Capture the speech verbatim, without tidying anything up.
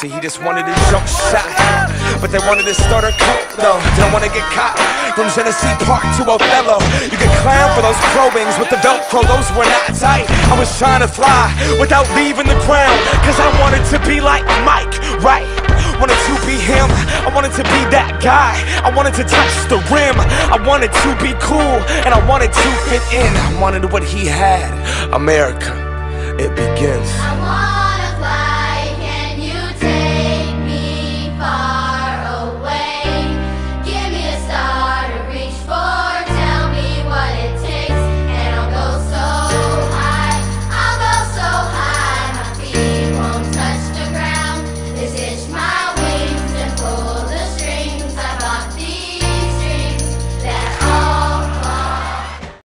So he just wanted a jump shot, but they wanted to start a cult though. Don't want to get caught. From Genesee Park to Othello, you could clown for those probings with the Velcro. Those were not tight. I was trying to fly without leaving the ground, cause I wanted to be like Mike, right? Wanted to be him, I wanted to be that guy. I wanted to touch the rim, I wanted to be cool, and I wanted to fit in. I wanted what he had. America, it begins.